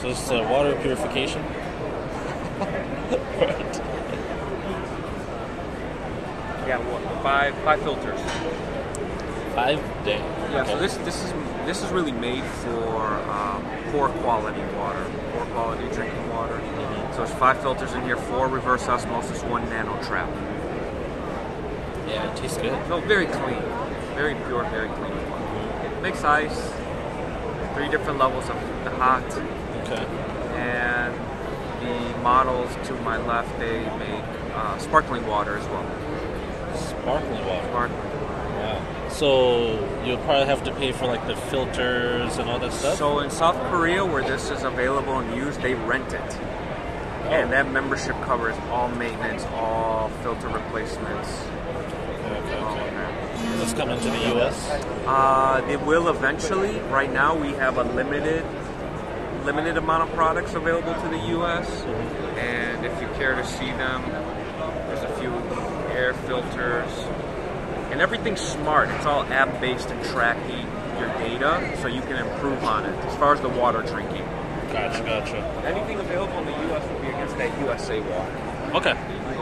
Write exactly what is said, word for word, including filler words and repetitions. So this is uh, water purification. Right. Yeah, well, five five filters. Five day. Yeah. Okay. So this this is this is really made for um, poor quality water, poor quality drinking water. Mm-hmm. So there's five filters in here: four reverse osmosis, one nano trap. Yeah, it tastes good. No, very clean, very pure, very clean water. It makes ice. Three different levels of the hot. Okay. And the models to my left, they make uh, sparkling water as well. Sparkling water. Sparkling water. Yeah. So you'll probably have to pay for like the filters and all that stuff. So in South Korea, where this is available and used, they rent it, oh. and that membership covers all maintenance, all filter replacements. It's coming to the U S? Uh, they will eventually. Right now we have a limited limited amount of products available to the U S. Mm-hmm. And if you care to see them, there's a few air filters. And everything's smart. It's all app-based and tracking your data so you can improve on it as far as the water drinking. Gotcha, gotcha. Anything available in the U S will be against that U S A water. Okay.